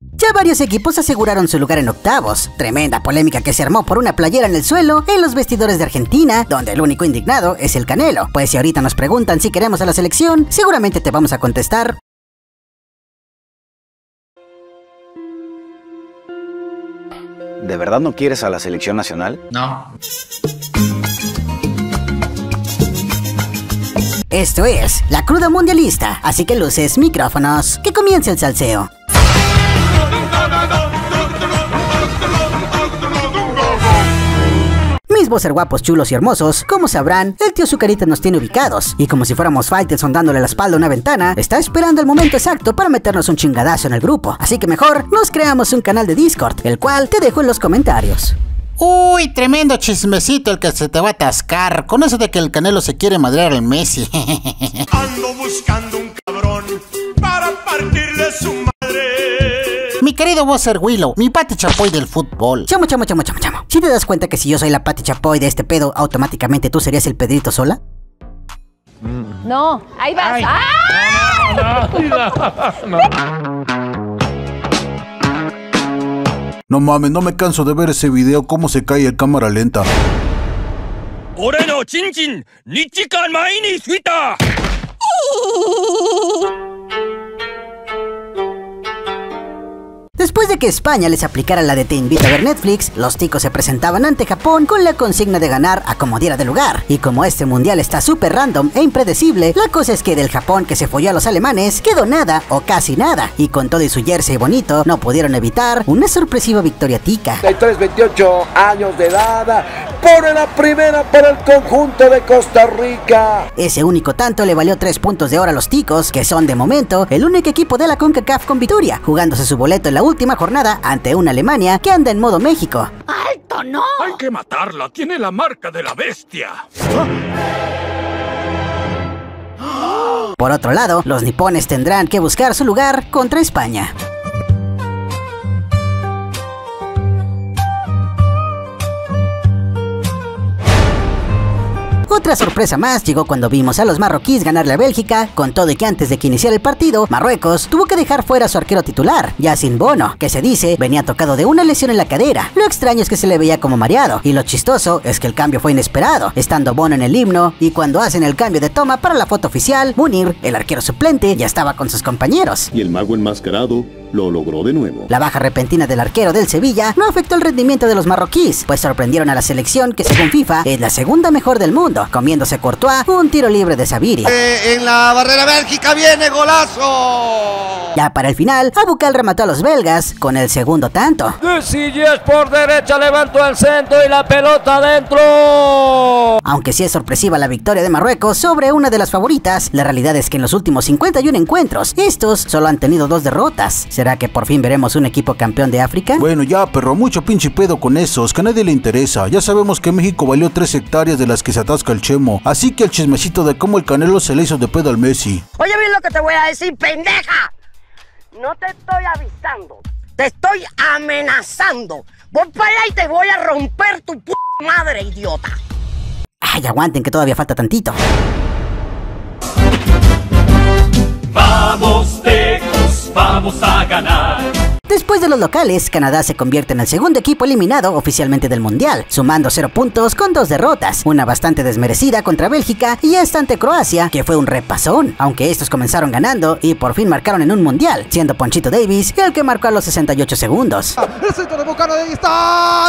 Ya varios equipos aseguraron su lugar en octavos, tremenda polémica que se armó por una playera en el suelo en los vestidores de Argentina, donde el único indignado es el Canelo, pues si ahorita nos preguntan si queremos a la selección, seguramente te vamos a contestar. ¿De verdad no quieres a la selección nacional? No. Esto es La Cruda Mundialista, así que luces, micrófonos, que comience el salseo. Mis vocer guapos, chulos y hermosos, como sabrán, el tío Zucarita nos tiene ubicados, y como si fuéramos Faitelson dándole la espalda a una ventana, está esperando el momento exacto para meternos un chingadazo en el grupo, así que mejor nos creamos un canal de Discord, el cual te dejo en los comentarios. Uy, tremendo chismecito el que se te va a atascar, con eso de que el Canelo se quiere madrear al Messi. Ando buscando un cabrón para partirle su madre. Mi querido vocer Willow, mi Pati Chapoy del fútbol. Chamo. ¿Sí te das cuenta que si yo soy la Pati Chapoy de este pedo, automáticamente tú serías el Pedrito Sola? No, ahí vas. Ay. ¡Ah! No. No mames, no me canso de ver ese video, cómo se cae en cámara lenta. Después de que España les aplicara la de te invito a ver Netflix, los ticos se presentaban ante Japón con la consigna de ganar a como diera de lugar. Y como este mundial está súper random e impredecible, la cosa es que del Japón que se folló a los alemanes quedó nada o casi nada. Y con todo y su jersey bonito, no pudieron evitar una sorpresiva victoria tica. 28 años de edad, pone la primera para el conjunto de Costa Rica. Ese único tanto le valió 3 puntos de oro a los ticos, que son de momento el único equipo de la CONCACAF con victoria, jugándose su boleto en la última jornada ante una Alemania que anda en modo México. ¡Alto, no! Hay que matarla, tiene la marca de la bestia. ¿Ah? Por otro lado, los nipones tendrán que buscar su lugar contra España. Otra sorpresa más llegó cuando vimos a los marroquíes ganarle a Bélgica, con todo y que antes de que iniciara el partido, Marruecos tuvo que dejar fuera a su arquero titular, Yassine Bono, que se dice venía tocado de una lesión en la cadera. Lo extraño es que se le veía como mareado, y lo chistoso es que el cambio fue inesperado, estando Bono en el himno, y cuando hacen el cambio de toma para la foto oficial, Munir, el arquero suplente, ya estaba con sus compañeros. Y el mago enmascarado lo logró de nuevo. La baja repentina del arquero del Sevilla no afectó el rendimiento de los marroquíes, pues sorprendieron a la selección que según FIFA es la segunda mejor del mundo, comiéndose Courtois un tiro libre de Sabiri. En la barrera Bélgica viene golazo. Ya para el final, Abucal remató a los belgas con el segundo tanto. Yes, por derecha levantó el centro y la pelota adentro. Aunque sí es sorpresiva la victoria de Marruecos sobre una de las favoritas, la realidad es que en los últimos 51 encuentros, estos solo han tenido 2 derrotas. ¿Será que por fin veremos un equipo campeón de África? Bueno ya perro, mucho pinche pedo con esos, que a nadie le interesa. Ya sabemos que México valió 3 hectáreas de las que se atasca el Chemo, así que el chismecito de cómo el Canelo se le hizo de pedo al Messi. Oye bien lo que te voy a decir, pendeja. No te estoy avisando, te estoy amenazando. Voy para allá y te voy a romper tu p*** madre, idiota. Ay, aguanten que todavía falta tantito. Vamos Tecos, vamos a ganar. Después de los locales, Canadá se convierte en el segundo equipo eliminado oficialmente del mundial, sumando 0 puntos con 2 derrotas, una bastante desmerecida contra Bélgica y esta ante Croacia, que fue un repasón, aunque estos comenzaron ganando y por fin marcaron en un mundial, siendo Ponchito Davis el que marcó a los 68 segundos. El centro de Abucal, ahí está,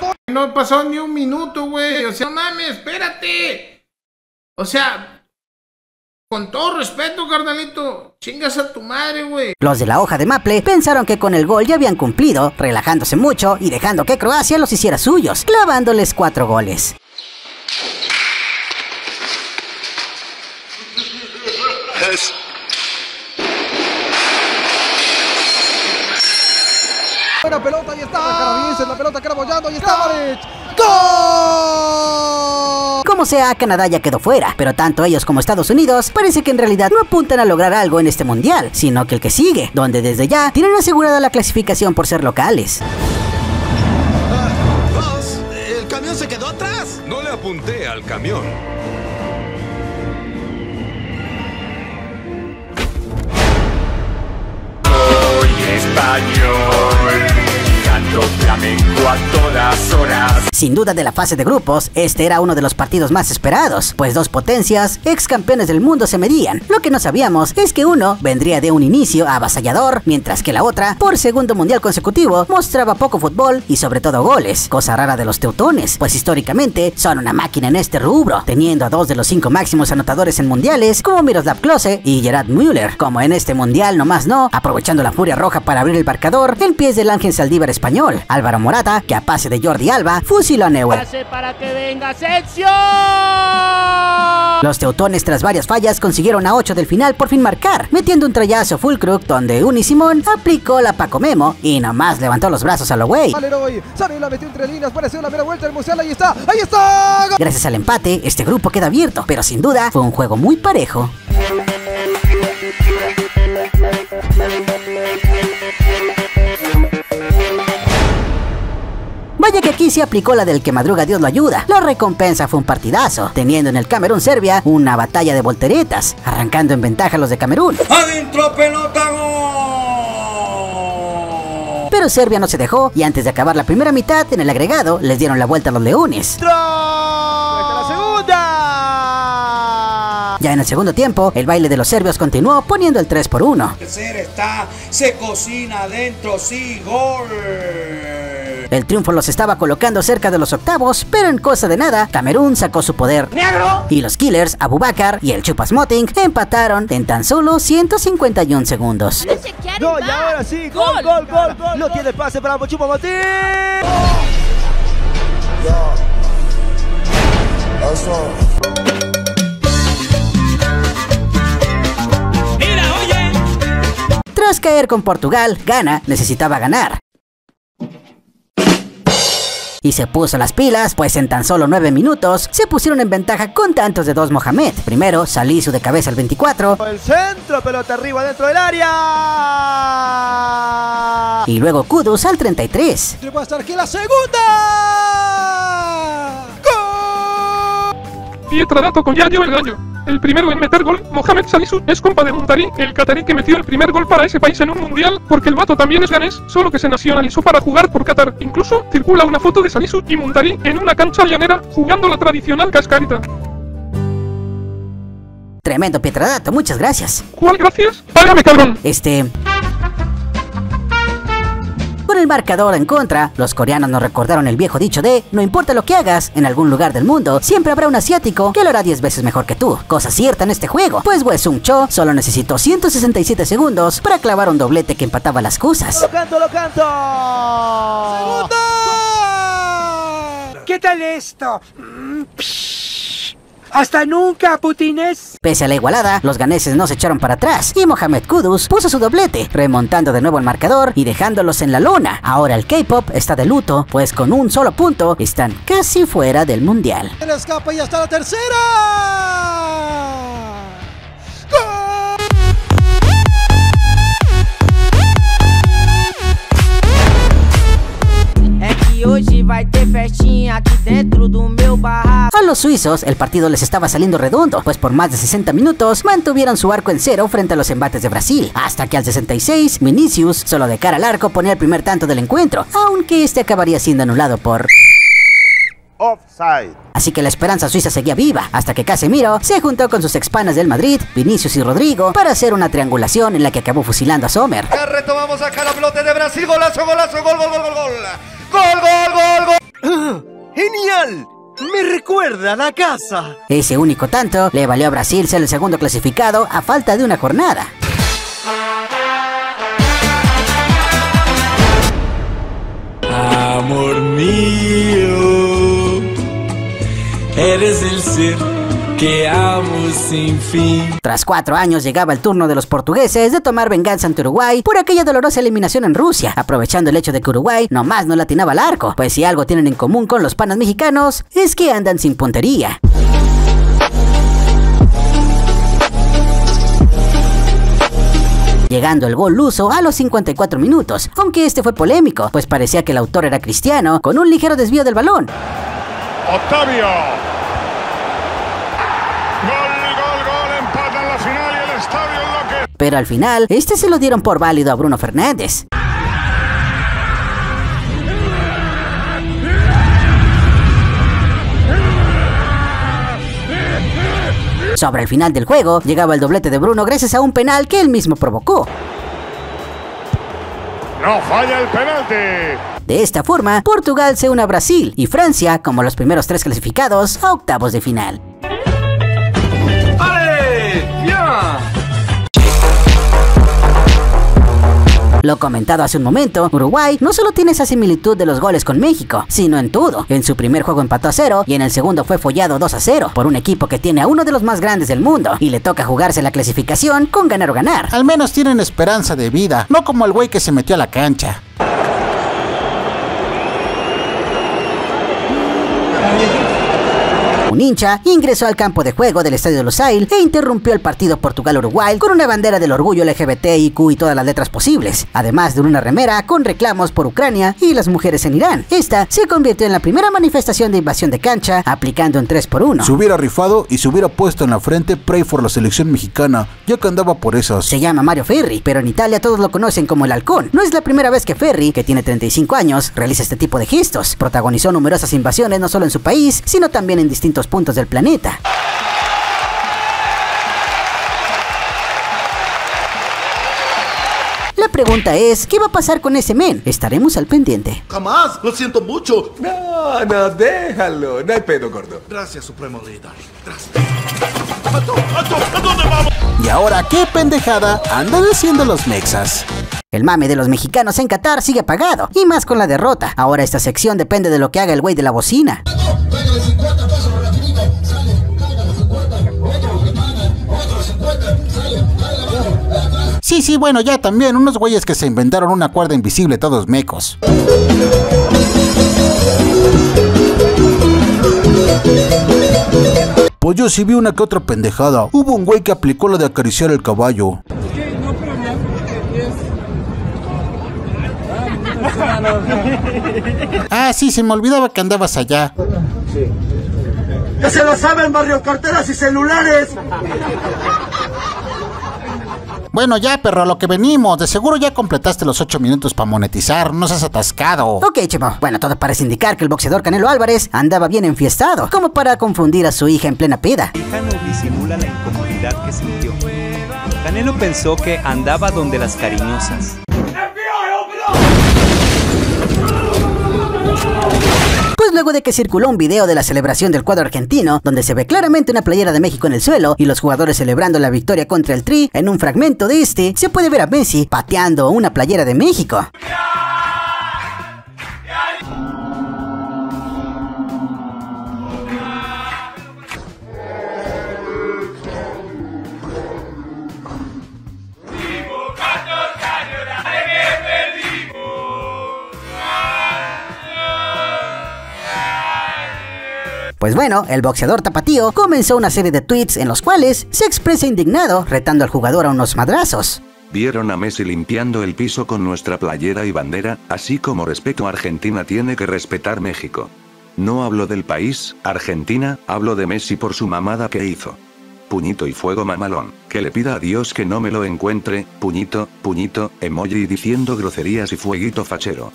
¡gol! No pasó ni un minuto, güey, o sea, no mames, espérate. O sea... Con todo respeto, carnalito, chingas a tu madre, güey. Los de la hoja de Maple pensaron que con el gol ya habían cumplido, relajándose mucho y dejando que Croacia los hiciera suyos, clavándoles 4 goles. Es... Buena pelota, ahí está. La pelota que era bollando, ahí está. ¡Gol! Como sea, Canadá ya quedó fuera, pero tanto ellos como Estados Unidos parece que en realidad no apuntan a lograr algo en este mundial, sino que el que sigue, donde desde ya tienen asegurada la clasificación por ser locales. ¿El camión se quedó atrás? No le apunté al camión. español, canto flamenco a todas horas. Sin duda de la fase de grupos, este era uno de los partidos más esperados, pues dos potencias, ex campeones del mundo, se medían. Lo que no sabíamos es que uno vendría de un inicio avasallador, mientras que la otra, por segundo mundial consecutivo, mostraba poco fútbol y sobre todo goles, cosa rara de los teutones, pues históricamente son una máquina en este rubro, teniendo a dos de los 5 máximos anotadores en mundiales, como Miroslav Klose y Gerard Müller. Como en este mundial nomás no, aprovechando la furia roja para abrir el marcador, el pie es del Ángel Saldívar español, Álvaro Morata, que a pase de Jordi Alba, a Neuer. Para que venga Asensio. Los teutones, tras varias fallas, consiguieron a 8 del final por fin marcar, metiendo un trayazo full crook donde Unisimón aplicó la Paco Memo y nomás levantó los brazos a lo güey. Gracias al empate, este grupo queda abierto, pero sin duda fue un juego muy parejo. Vaya que aquí se aplicó la del que madruga Dios lo ayuda. La recompensa fue un partidazo, teniendo en el Camerún-Serbia una batalla de volteretas, arrancando en ventaja a los de Camerún. ¡Adentro, pelota, gol! Pero Serbia no se dejó y antes de acabar la primera mitad, en el agregado, les dieron la vuelta a los leones. Ya en el segundo tiempo, el baile de los serbios continuó, poniendo el 3-1. El ser está, se cocina adentro, sí, gol. El triunfo los estaba colocando cerca de los octavos, pero en cosa de nada, Camerún sacó su poder. ¡Negro! Y los killers, Abubakar y el chupas Moting, empataron en tan solo 151 segundos. ¡No, y ahora sí! ¡Gol, gol, gol! ¡No tiene pase para Chupa Moting! ¡Mira, oye! Tras caer con Portugal, Ghana necesitaba ganar. Y se puso las pilas, pues en tan solo 9 minutos se pusieron en ventaja con tantos de dos Mohamed. Primero, Salisu de cabeza al 24. El centro, pelota arriba dentro del área. Y luego Kudus al 33. Y va a estar aquí la segunda. ¡Gol! Pietra dato con Yayo el gallo. El primero en meter gol, Mohamed Salisu, es compa de Muntari, el catarí que metió el primer gol para ese país en un mundial, porque el vato también es ganés, solo que se nacionalizó para jugar por Qatar. Incluso circula una foto de Salisu y Muntari en una cancha llanera, jugando la tradicional cascarita. Tremendo pietradato, muchas gracias. ¿Cuál gracias? Págame, cabrón. Con el marcador en contra, los coreanos nos recordaron el viejo dicho de no importa lo que hagas, en algún lugar del mundo siempre habrá un asiático que lo hará 10 veces mejor que tú, cosa cierta en este juego, pues Wesung Cho solo necesitó 167 segundos para clavar un doblete que empataba las cosas. Lo canto! ¡Segundo! ¿Qué tal esto? ¡Hasta nunca, putines! Pese a la igualada, los ganeses no se echaron para atrás y Mohamed Kudus puso su doblete, remontando de nuevo el marcador y dejándolos en la lona. Ahora el K-pop está de luto, pues con un solo punto están casi fuera del mundial. ¡Se le escapa y hasta la tercera! A los suizos el partido les estaba saliendo redondo, pues por más de 60 minutos mantuvieron su arco en cero frente a los embates de Brasil, hasta que al 66 Vinicius, solo de cara al arco, ponía el primer tanto del encuentro, aunque este acabaría siendo anulado por offside. Así que la esperanza suiza seguía viva, hasta que Casemiro se juntó con sus expanas del Madrid, Vinicius y Rodrigo, para hacer una triangulación en la que acabó fusilando a Sommer. Retomamos acá la pelota de Brasil, golazo, golazo, gol, gol, gol, gol, gol. ¡Gol, gol, gol, gol! ¡Genial! ¡Me recuerda a la casa! Ese único tanto le valió a Brasil ser el segundo clasificado a falta de una jornada. Amor mío, eres el ser que amo sin fin. Tras 4 años llegaba el turno de los portugueses de tomar venganza ante Uruguay por aquella dolorosa eliminación en Rusia, aprovechando el hecho de que Uruguay nomás no le atinaba al arco, pues si algo tienen en común con los panas mexicanos es que andan sin puntería. Llegando el gol luso a los 54 minutos, aunque este fue polémico, pues parecía que el autor era Cristiano, con un ligero desvío del balón. ¡Octavio! Pero al final, este se lo dieron por válido a Bruno Fernández. Sobre el final del juego, llegaba el doblete de Bruno gracias a un penal que él mismo provocó. ¡No falla el penalti! De esta forma, Portugal se une a Brasil y Francia como los primeros tres clasificados a octavos de final. Lo comentado hace un momento, Uruguay no solo tiene esa similitud de los goles con México, sino en todo. En su primer juego empató a 0 y en el segundo fue follado 2-0 por un equipo que tiene a uno de los más grandes del mundo y le toca jugarse la clasificación con ganar o ganar. Al menos tienen esperanza de vida, no como el güey que se metió a la cancha. Un hincha ingresó al campo de juego del Estadio de Lusail e interrumpió el partido Portugal-Uruguay con una bandera del orgullo LGBTIQ y todas las letras posibles, además de una remera con reclamos por Ucrania y las mujeres en Irán. Esta se convirtió en la primera manifestación de invasión de cancha, aplicando un 3x1. Se hubiera rifado y se hubiera puesto en la frente "Pray for la selección mexicana", ya que andaba por esas. Se llama Mario Ferri, pero en Italia todos lo conocen como el halcón. No es la primera vez que Ferri, que tiene 35 años, realiza este tipo de gestos. Protagonizó numerosas invasiones no solo en su país, sino también en distintos puntos del planeta. La pregunta es, ¿qué va a pasar con ese men? Estaremos al pendiente. Jamás, lo siento mucho. No, no, déjalo, no hay pedo, gordo. Gracias, Supremo Líder, gracias. ¿A dónde vamos? Y ahora, ¿qué pendejada andan haciendo los mexas? El mame de los mexicanos en Qatar sigue apagado, y más con la derrota. Ahora esta sección depende de lo que haga el güey de la bocina. Sí, bueno, ya también, unos güeyes que se inventaron una cuerda invisible, todos mecos. Pues yo sí vi una que otra pendejada. Hubo un güey que aplicó lo de acariciar el caballo. Ah, sí, se me olvidaba que andabas allá. Sí. ¡Ya se lo saben, barrio, carteras y celulares! Bueno ya, perro, a lo que venimos. De seguro ya completaste los 8 minutos para monetizar, no seas atascado. Ok, chimo. Bueno, todo parece indicar que el boxeador Canelo Álvarez andaba bien enfiestado, como para confundir a su hija en plena peda. La hija no disimula la incomodidad que sintió. Canelo pensó que andaba donde las cariñosas. Pues luego de que circuló un video de la celebración del cuadro argentino, donde se ve claramente una playera de México en el suelo y los jugadores celebrando la victoria contra el Tri, en un fragmento de este se puede ver a Messi pateando una playera de México. Pues bueno, el boxeador tapatío comenzó una serie de tweets en los cuales se expresa indignado, retando al jugador a unos madrazos. Vieron a Messi limpiando el piso con nuestra playera y bandera, así como respeto a Argentina tiene que respetar México. No hablo del país, Argentina, hablo de Messi por su mamada que hizo. Puñito y fuego mamalón, que le pida a Dios que no me lo encuentre, puñito, puñito, emoji diciendo groserías y fueguito fachero.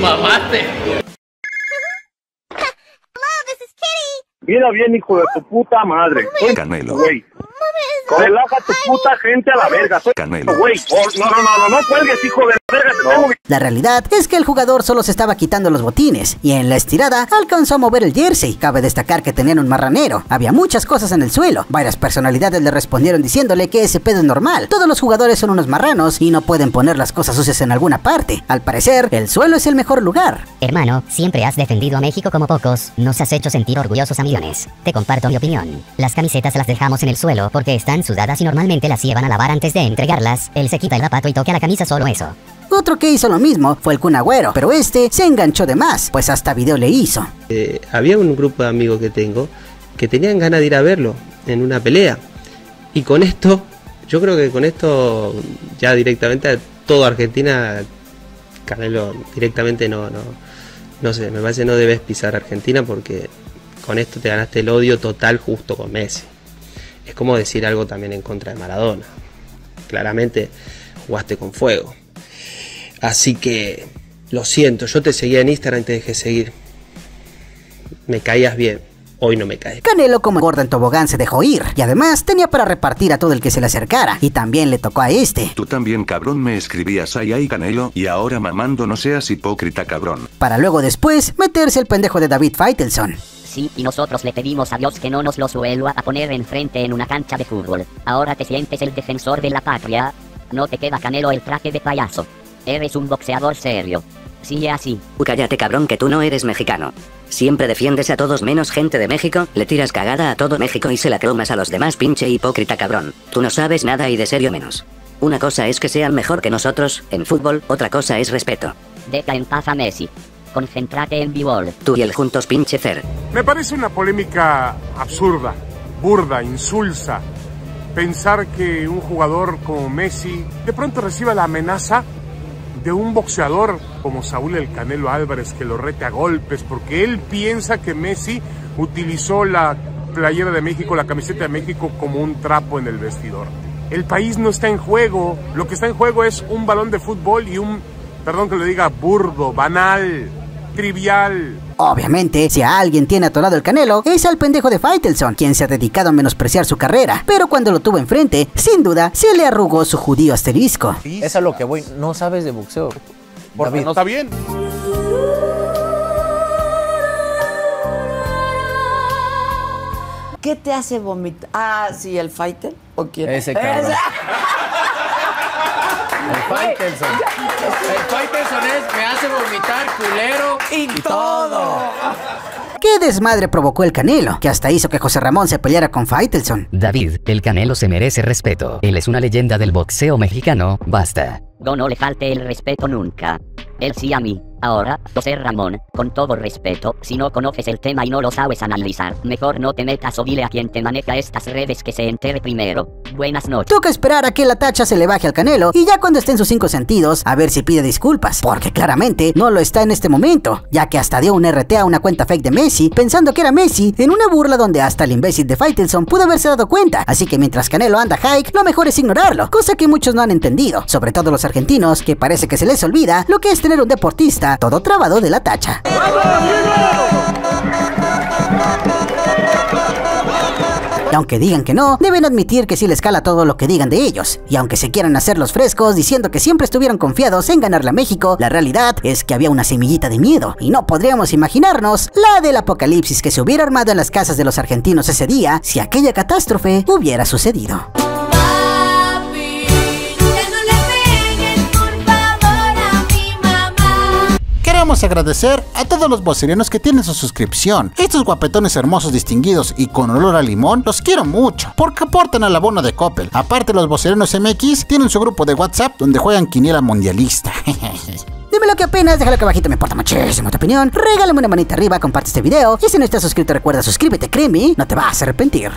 ¡Mamate! Mira bien, hijo de tu puta madre. Canelo. Güey. Relaja tu puta gente a la verga. Soy Canelo. Güey. No cuelgues, hijo de la verga. La realidad es que el jugador solo se estaba quitando los botines y en la estirada alcanzó a mover el jersey. Cabe destacar que tenían un marranero. Había muchas cosas en el suelo. Varias personalidades le respondieron diciéndole que ese pedo es normal. Todos los jugadores son unos marranos y no pueden poner las cosas sucias en alguna parte. Al parecer, el suelo es el mejor lugar. Hermano, siempre has defendido a México como pocos. Nos has hecho sentir orgullosos a millones. Te comparto mi opinión. Las camisetas las dejamos en el suelo porque están sudadas y normalmente las llevan a lavar antes de entregarlas. Él se quita el zapato y toca la camisa, solo eso. Otro que hizo lo mismo fue el Kun Agüero, pero este se enganchó de más, pues hasta video le hizo. Había un grupo de amigos que tengo que tenían ganas de ir a verlo en una pelea. Y con esto, yo creo que con esto ya directamente a toda Argentina, Canelo directamente no sé, me parece no debes pisar a Argentina porque con esto te ganaste el odio total justo con Messi. Es como decir algo también en contra de Maradona. Claramente jugaste con fuego. Así que, lo siento, yo te seguía en Instagram y te dejé seguir. Me caías bien, hoy no me caes. Canelo, como gordo en tobogán, se dejó ir y además tenía para repartir a todo el que se le acercara, y también le tocó a este. Tú también, cabrón, me escribías ay ay Canelo, y ahora mamando no seas hipócrita, cabrón. Para luego después meterse el pendejo de David Faitelson. Sí, y nosotros le pedimos a Dios que no nos lo suelva a poner enfrente en una cancha de fútbol. Ahora te sientes el defensor de la patria. No te queda, Canelo, el traje de payaso. Eres un boxeador serio. Sigue así. Cállate, cabrón, que tú no eres mexicano. Siempre defiendes a todos menos gente de México, le tiras cagada a todo México y se la cromas a los demás, pinche hipócrita, cabrón. Tú no sabes nada y de serio menos. Una cosa es que sean mejor que nosotros en fútbol, otra cosa es respeto. Deja en paz a Messi. Concéntrate en b-ball. Tú y él juntos, pinche Fer. Me parece una polémica absurda, burda, insulsa. Pensar que un jugador como Messi de pronto reciba la amenaza de un boxeador como Saúl el Canelo Álvarez, que lo rete a golpes porque él piensa que Messi utilizó la playera de México, la camiseta de México, como un trapo en el vestidor. El país no está en juego. Lo que está en juego es un balón de fútbol y un, perdón que lo diga, burdo, banal, trivial. Obviamente, si a alguien tiene atorado el Canelo, es al pendejo de Faitelson, quien se ha dedicado a menospreciar su carrera, pero cuando lo tuvo enfrente, sin duda, se le arrugó su judío asterisco. Es a lo que voy, no sabes de boxeo. Porque David, no está bien. ¿Qué te hace vomitar? Ah, sí, el Faitelson. ¿O quién? Ese cabrón. El Faitelson. El Faitelson es me hace vomitar, culero y todo. ¿Qué desmadre provocó el Canelo? Que hasta hizo que José Ramón se peleara con Faitelson. David, el Canelo se merece respeto. Él es una leyenda del boxeo mexicano, basta. No le falte el respeto nunca. Él sí a mí. Ahora, José Ramón, con todo respeto, si no conoces el tema y no lo sabes analizar, mejor no te metas o dile a quien te maneja estas redes que se entere primero. Buenas noches. Toca esperar a que la tacha se le baje al Canelo y ya cuando esté en sus 5 sentidos, a ver si pide disculpas, porque claramente no lo está en este momento, ya que hasta dio un RT a una cuenta fake de Messi, pensando que era Messi, en una burla donde hasta el imbécil de Faitelson pudo haberse dado cuenta. Así que mientras Canelo anda hike, lo mejor es ignorarlo, cosa que muchos no han entendido, sobre todo los argentinos, que parece que se les olvida lo que es tener un deportista todo trabado de la tacha. Y aunque digan que no, deben admitir que sí les cala todo lo que digan de ellos. Y aunque se quieran hacer los frescos diciendo que siempre estuvieron confiados en ganarle a México, la realidad es que había una semillita de miedo, y no podríamos imaginarnos la del apocalipsis que se hubiera armado en las casas de los argentinos ese día si aquella catástrofe hubiera sucedido. Queremos agradecer a todos los vocerenos que tienen su suscripción. Estos guapetones hermosos, distinguidos y con olor a limón, los quiero mucho porque aportan al abono de Coppel. Aparte, los vocerenos MX tienen su grupo de WhatsApp donde juegan quiniela mundialista. Dime lo que apenas, déjalo que abajito, me importa muchísimo tu opinión. Regálame una manita arriba, comparte este video y si no estás suscrito recuerda suscríbete, créeme, no te vas a arrepentir.